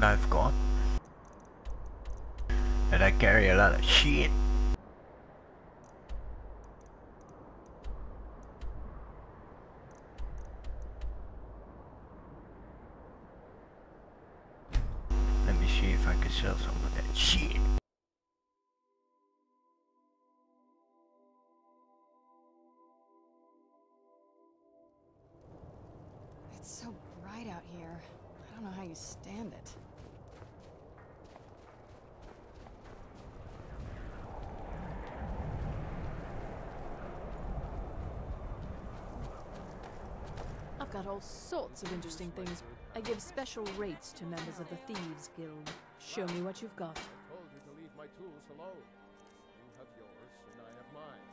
what I've got. And I carry a lot of shit. Let me see if I can sell some of that shit. It's so bright out here. I don't know how you stand it. I've got all sorts of interesting things. I give special rates to members of the Thieves Guild. Show me what you've got. I told you to leave my tools alone. You have yours, and I have mine.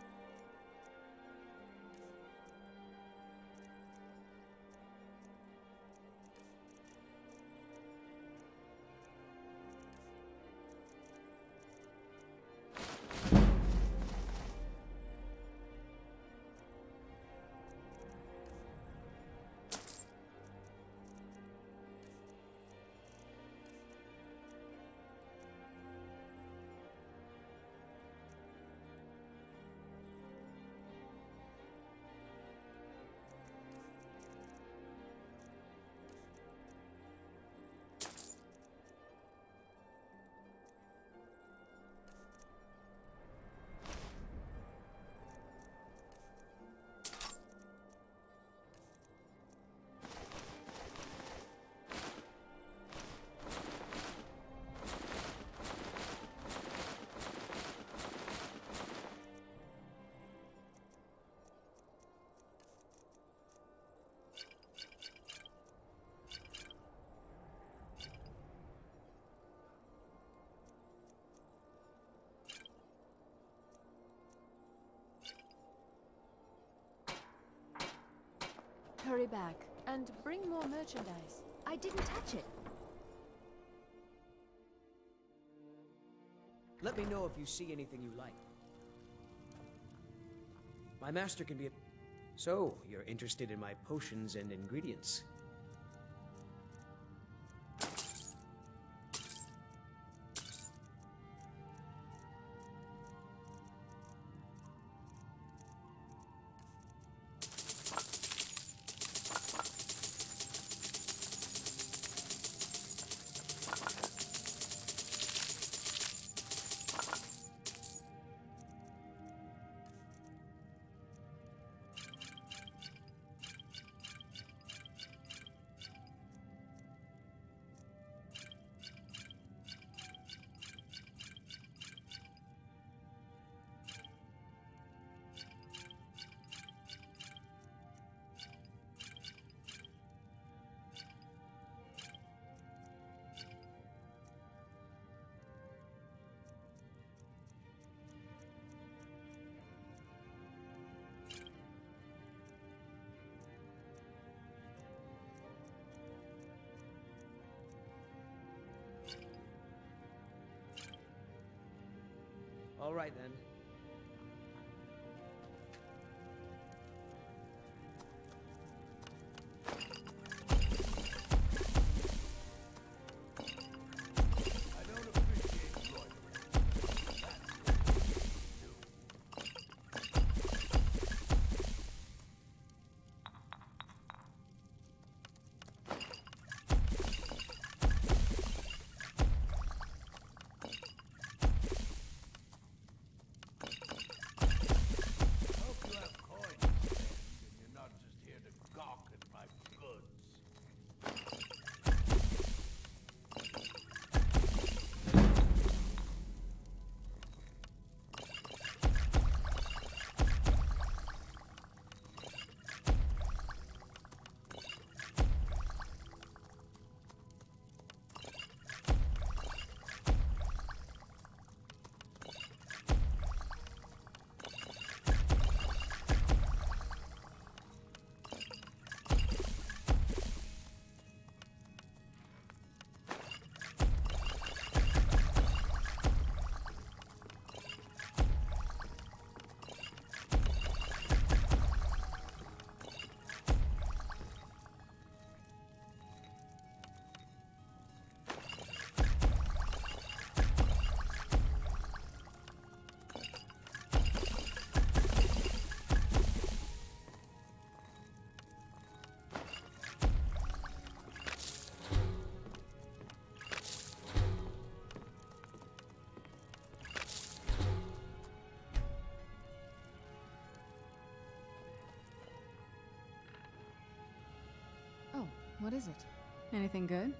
Hurry back and bring more merchandise. I didn't touch it. Let me know if you see anything you like. My master can be a... So, you're interested in my potions and ingredients? All right, then. visit. Anything good?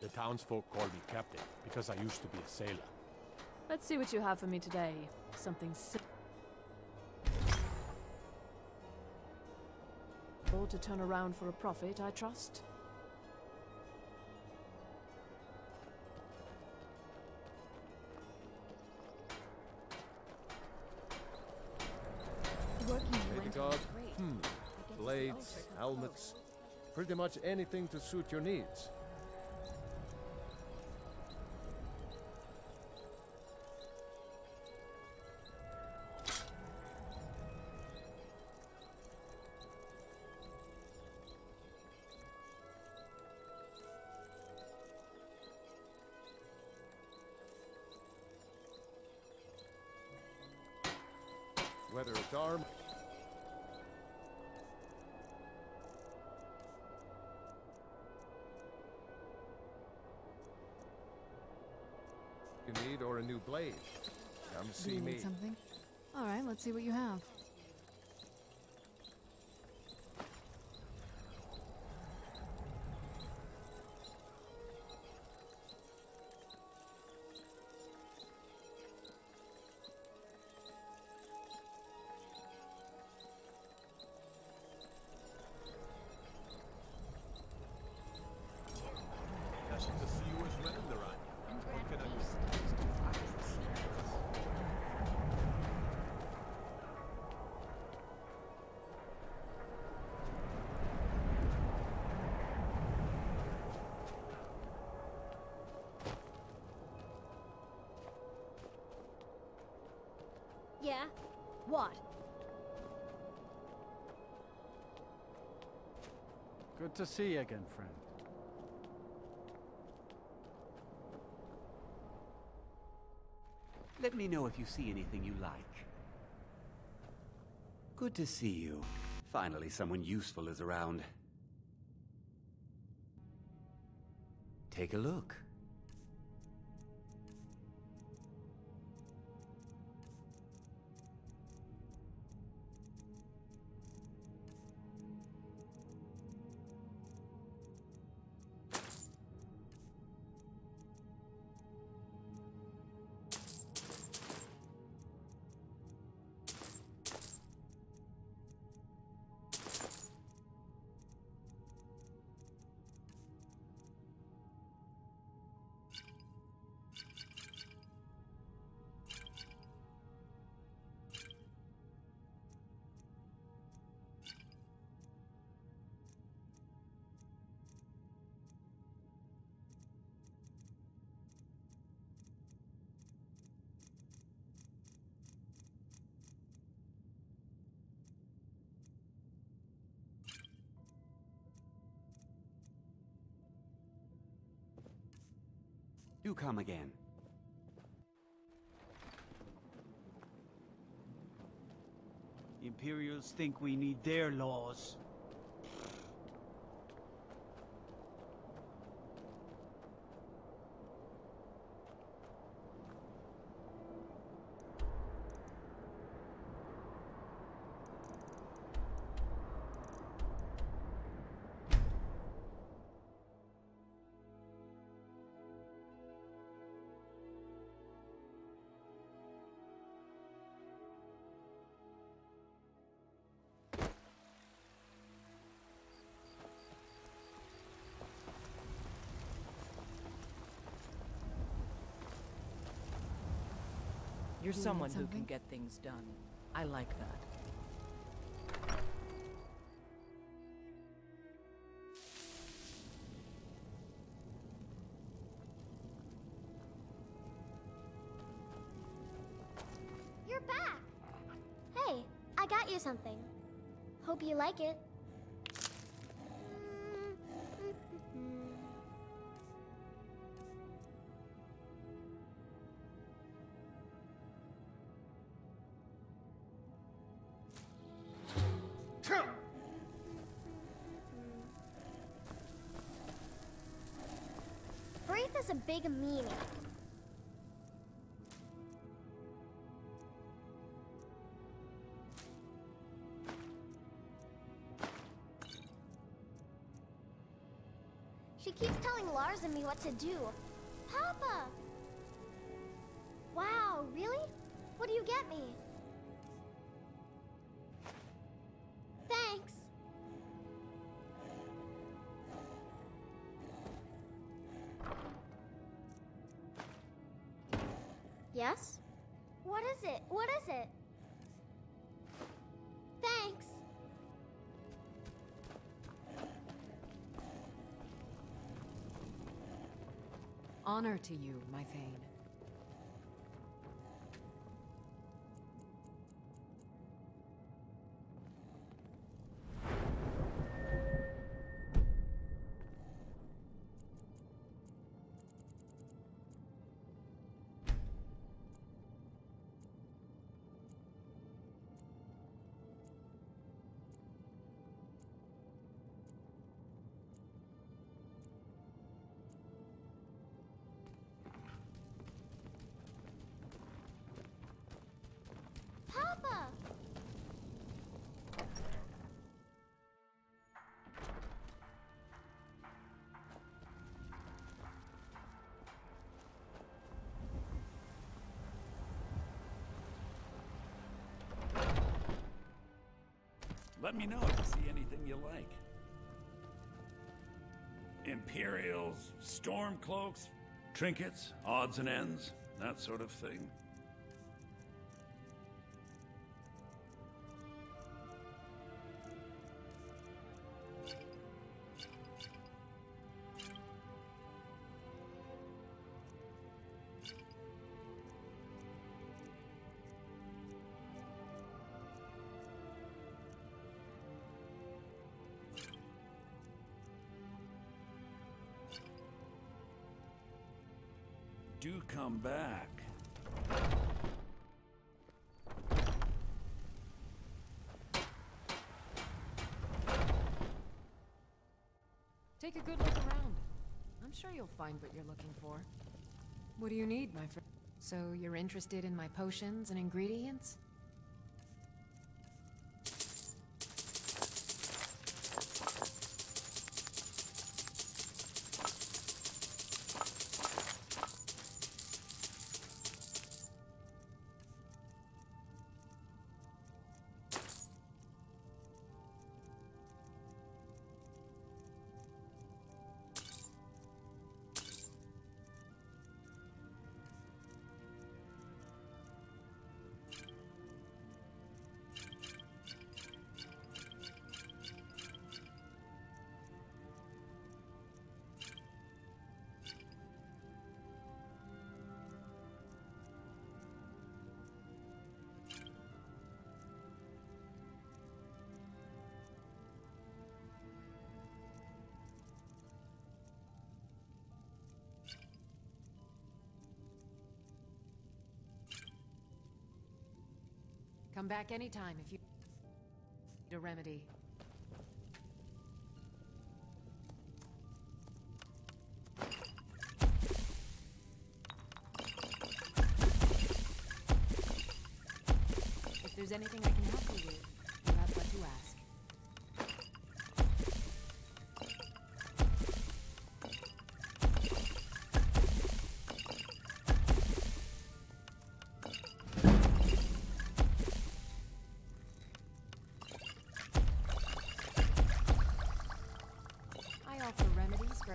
The townsfolk call me captain because I used to be a sailor. Let's see what you have for me today. Something simple to turn around for a profit, I trust. Blades, helmets, pretty much anything to suit your needs. Whether it's armed. You need or a new blade. Come see me. Something? All right, let's see what you have. Yeah? What? Good to see you again, friend. Let me know if you see anything you like. Good to see you. Finally, someone useful is around. Take a look. Do come again. The Imperials think we need their laws. You're someone who can get things done. I like that. You're back! Hey, I got you something. Hope you like it. has a big meaning. She keeps telling Lars and me what to do. Papa! Wow, really? What do you get me? Thanks! Yes? What is it? What is it? Thanks! Honor to you, my Thane. Let me know if you see anything you like. Imperials, storm cloaks, trinkets, odds and ends, that sort of thing. Do come back. Take a good look around. I'm sure you'll find what you're looking for. What do you need, my friend? So you're interested in my potions and ingredients? Come back anytime if you need a remedy. If there's anything I can help you with, you have but to ask.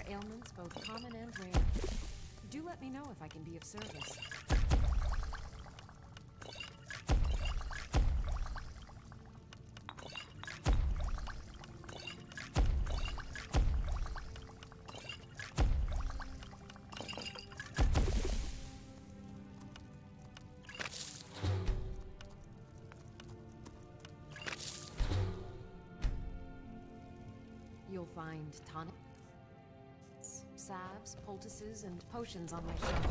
Ailments both common and rare. Do let me know if I can be of service. You'll find tonic, salves, poultices, and potions on my shelf.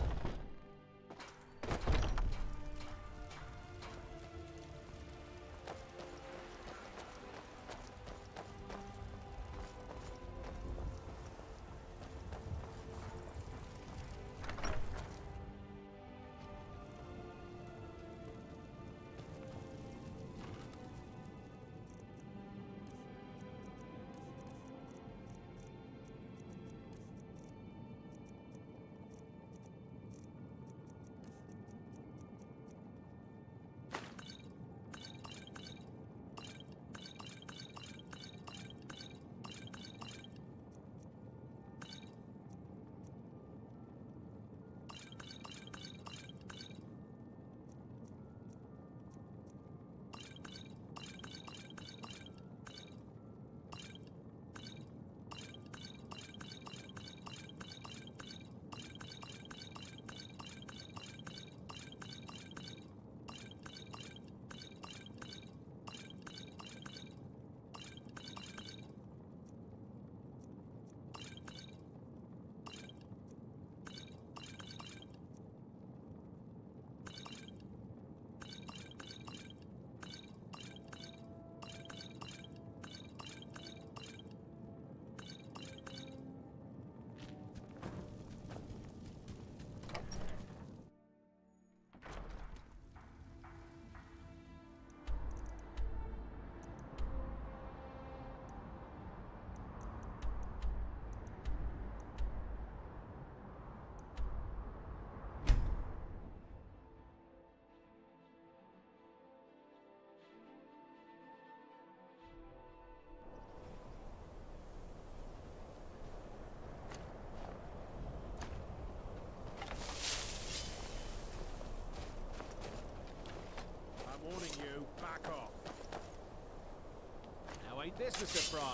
This is a surprise.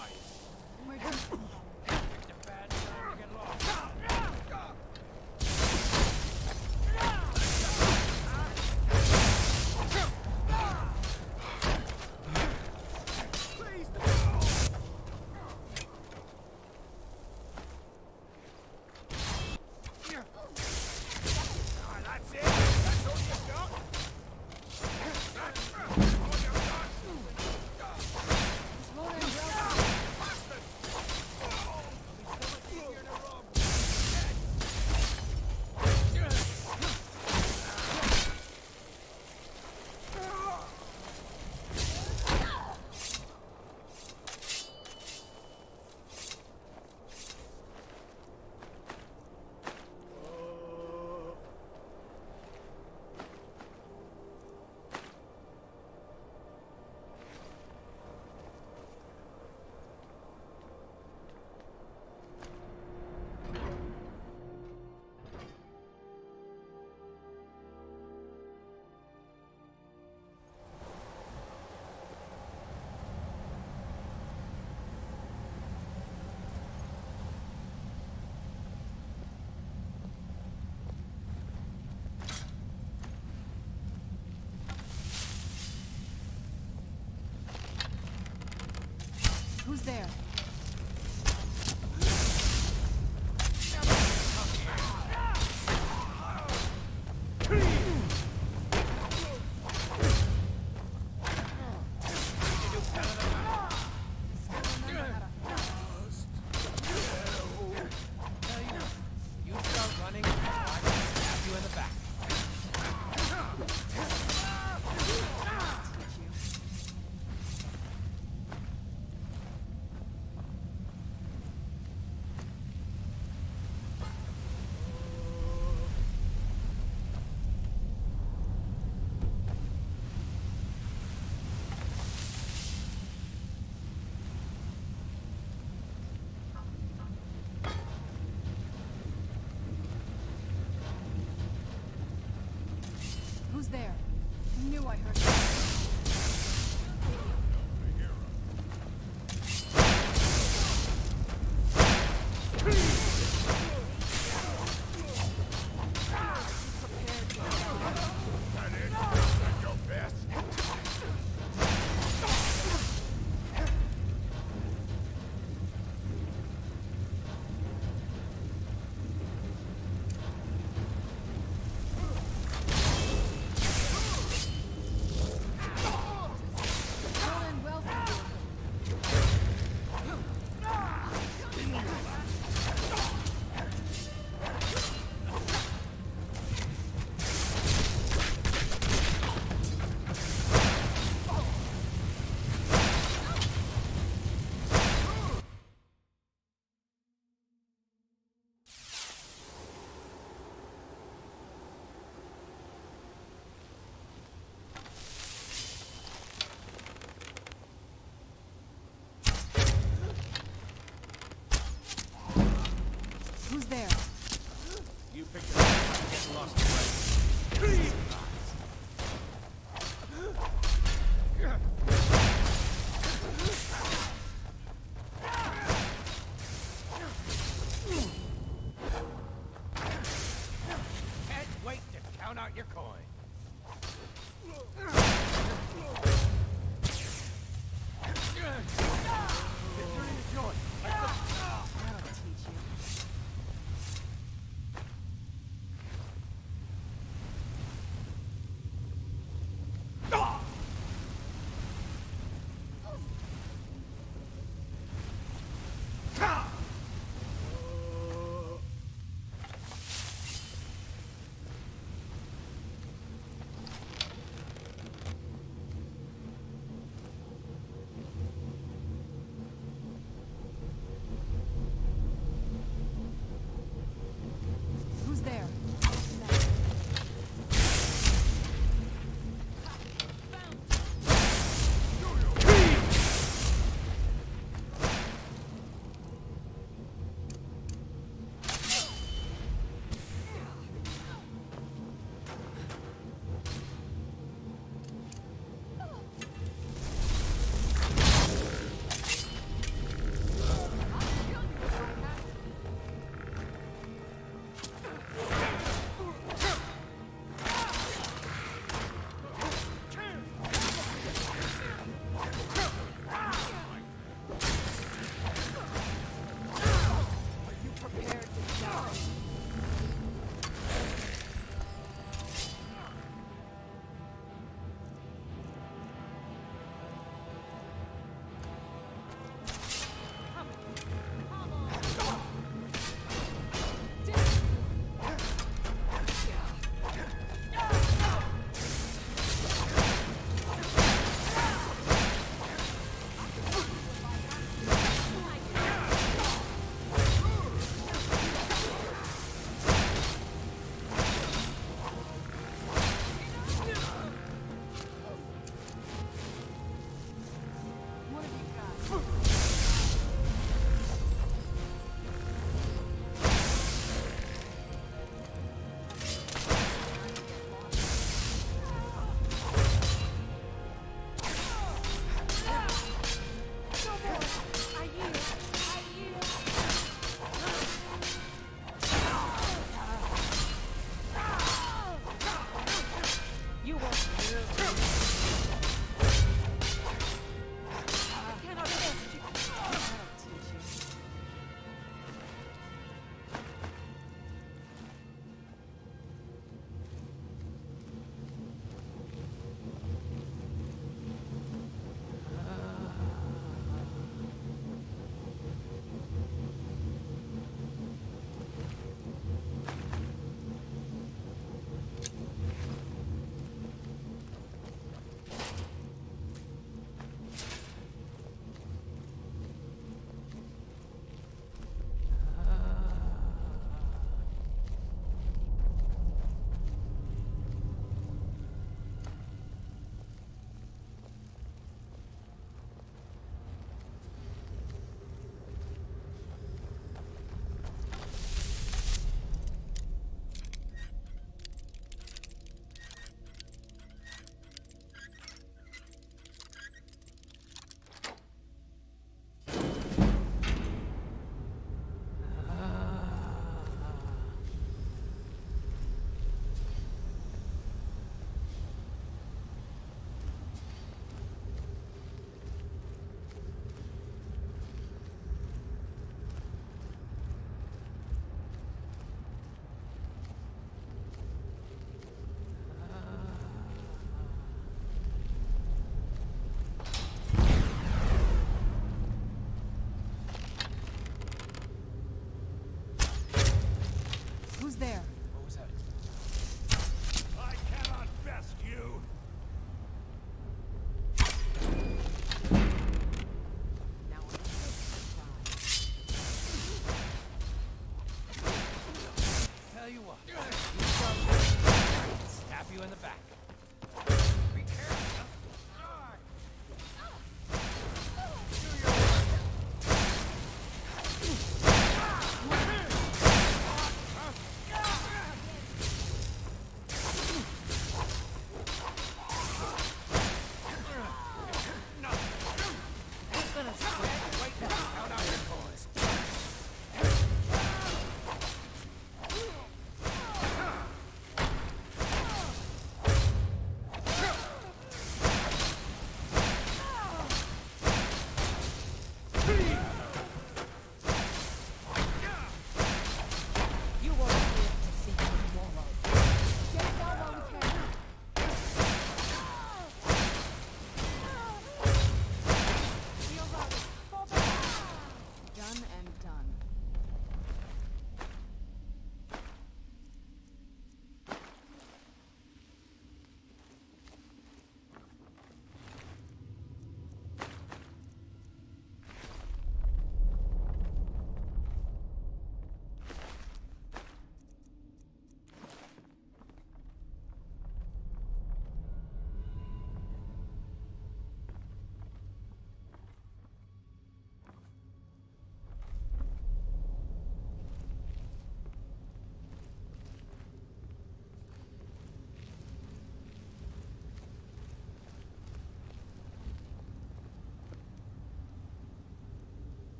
Who's there? There. I knew I heard you.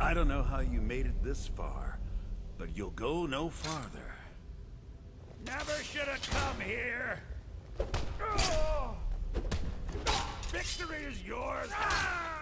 I don't know how you made it this far, but you'll go no farther. Never should have come here. Oh! Victory is yours. Ah!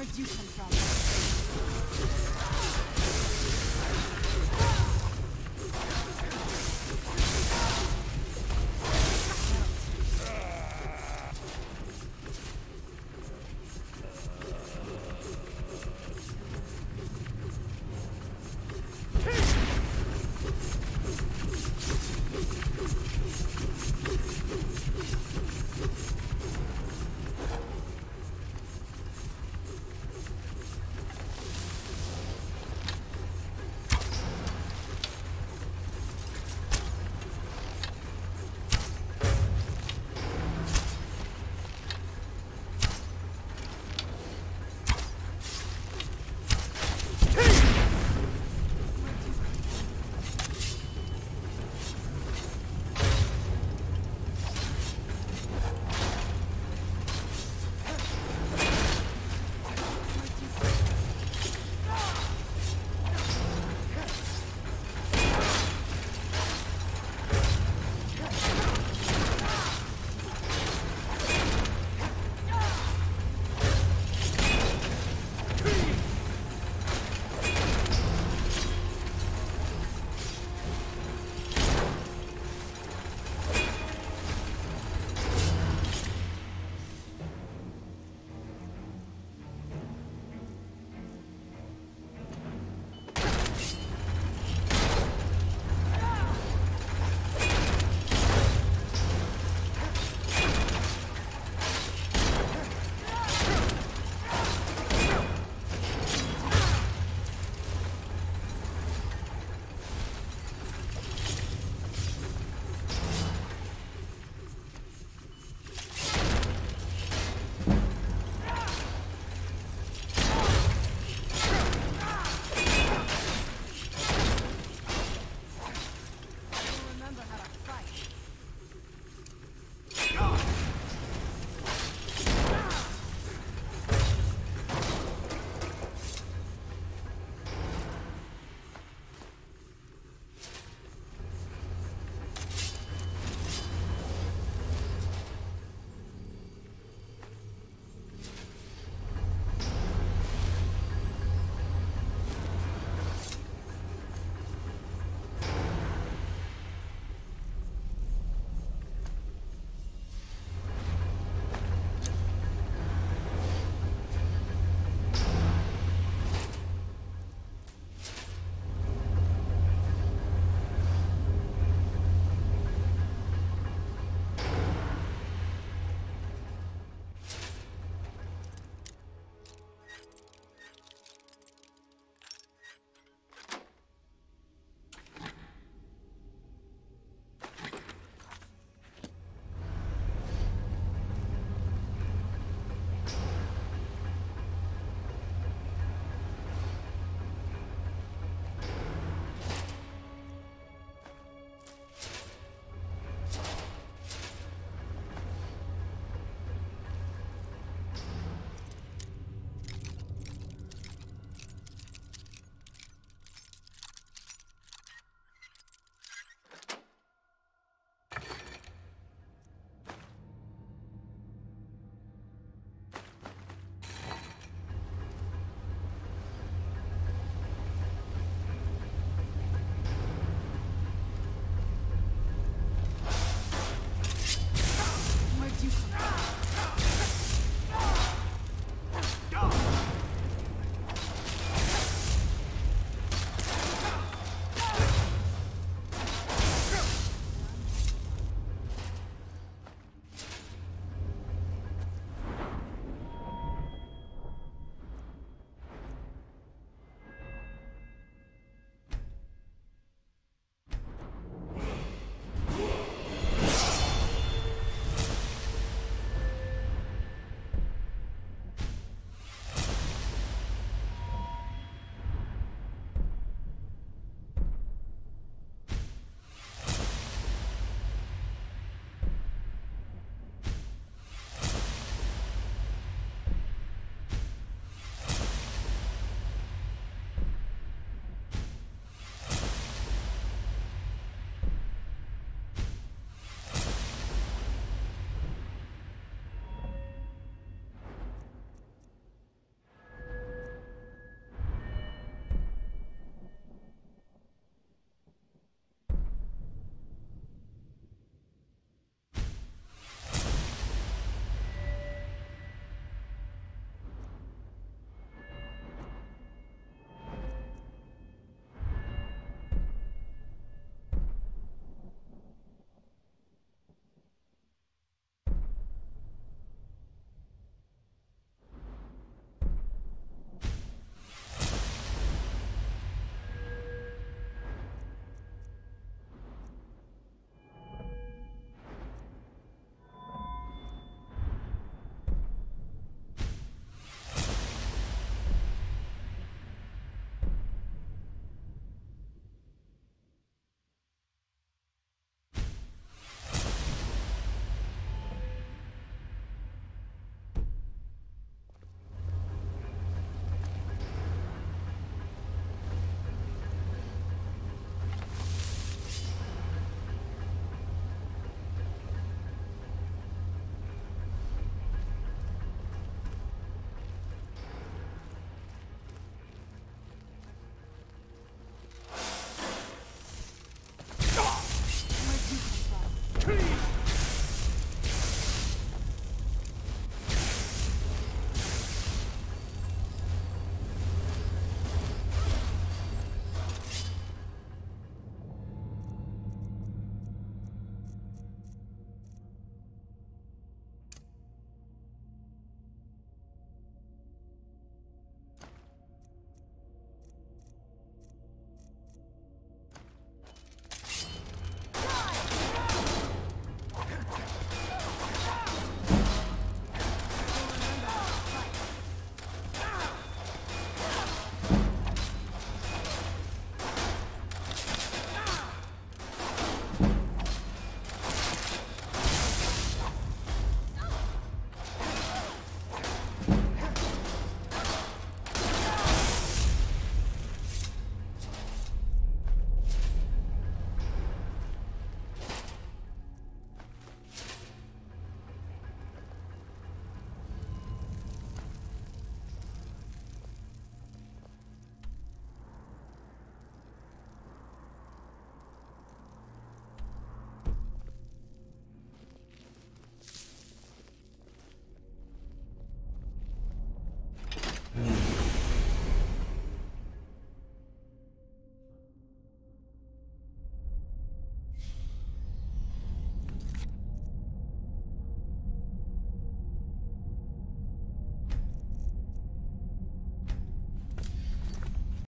Where'd you come from?